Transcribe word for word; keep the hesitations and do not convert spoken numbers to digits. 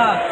Up.